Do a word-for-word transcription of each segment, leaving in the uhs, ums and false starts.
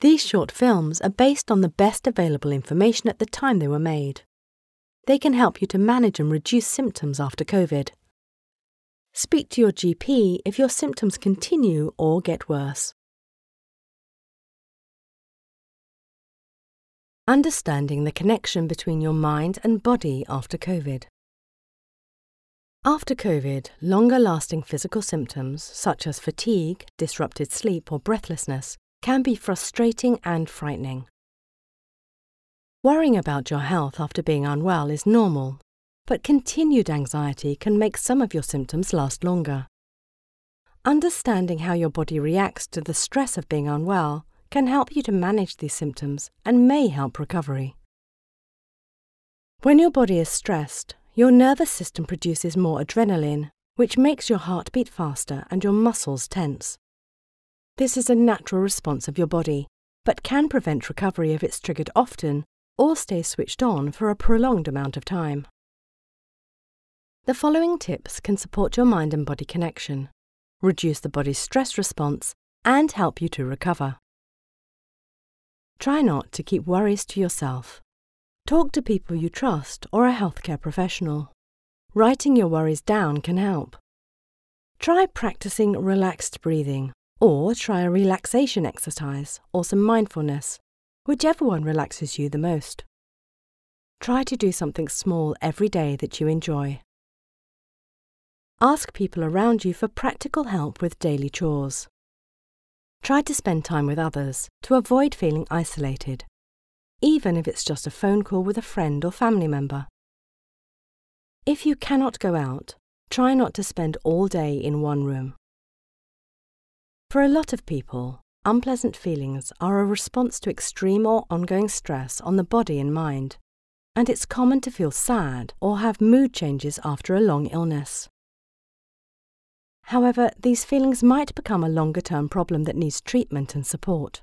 These short films are based on the best available information at the time they were made. They can help you to manage and reduce symptoms after COVID. Speak to your G P if your symptoms continue or get worse. Understanding the connection between your mind and body after COVID. After COVID, longer-lasting physical symptoms, such as fatigue, disrupted sleep or breathlessness, can be frustrating and frightening. Worrying about your health after being unwell is normal, but continued anxiety can make some of your symptoms last longer. Understanding how your body reacts to the stress of being unwell can help you to manage these symptoms and may help recovery. When your body is stressed, your nervous system produces more adrenaline, which makes your heart beat faster and your muscles tense. This is a natural response of your body, but can prevent recovery if it's triggered often or stays switched on for a prolonged amount of time. The following tips can support your mind and body connection, reduce the body's stress response, and help you to recover. Try not to keep worries to yourself. Talk to people you trust or a healthcare professional. Writing your worries down can help. Try practicing relaxed breathing, or try a relaxation exercise or some mindfulness, whichever one relaxes you the most. Try to do something small every day that you enjoy. Ask people around you for practical help with daily chores. Try to spend time with others to avoid feeling isolated, even if it's just a phone call with a friend or family member. If you cannot go out, try not to spend all day in one room. For a lot of people, unpleasant feelings are a response to extreme or ongoing stress on the body and mind, and it's common to feel sad or have mood changes after a long illness. However, these feelings might become a longer-term problem that needs treatment and support.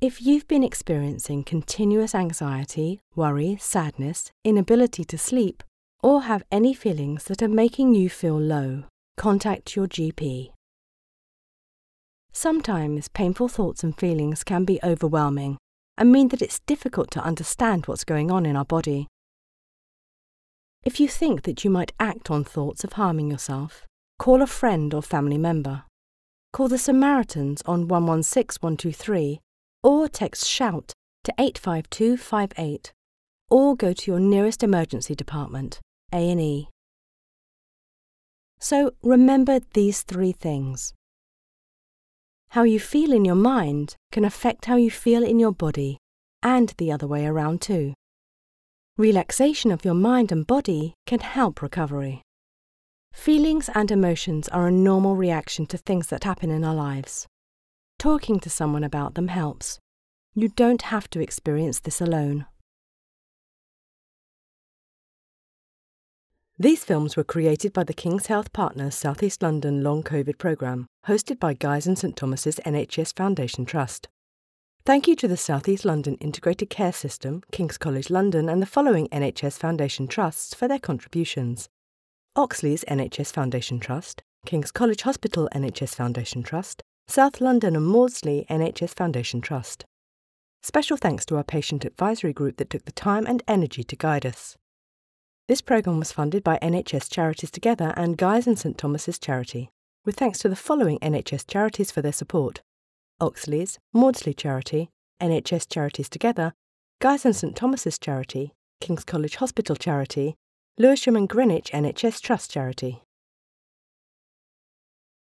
If you've been experiencing continuous anxiety, worry, sadness, inability to sleep, or have any feelings that are making you feel low, contact your G P. Sometimes painful thoughts and feelings can be overwhelming and mean that it's difficult to understand what's going on in our body. If you think that you might act on thoughts of harming yourself, call a friend or family member. Call the Samaritans on one one six, one two three or text SHOUT to eight five two five eight or go to your nearest emergency department, A and E. So remember these three things. How you feel in your mind can affect how you feel in your body, and the other way around too. Relaxation of your mind and body can help recovery. Feelings and emotions are a normal reaction to things that happen in our lives. Talking to someone about them helps. You don't have to experience this alone. These films were created by the King's Health Partners South East London Long COVID Programme, hosted by Guy's and St Thomas' N H S Foundation Trust. Thank you to the South East London Integrated Care System, King's College London and the following N H S Foundation Trusts for their contributions: Oxley's N H S Foundation Trust, King's College Hospital N H S Foundation Trust, South London and Maudsley N H S Foundation Trust. Special thanks to our patient advisory group that took the time and energy to guide us. This programme was funded by N H S Charities Together and Guy's and St Thomas' Charity, with thanks to the following N H S Charities for their support: Oxley's, Maudsley Charity, N H S Charities Together, Guy's and St Thomas' Charity, King's College Hospital Charity, Lewisham and Greenwich N H S Trust Charity.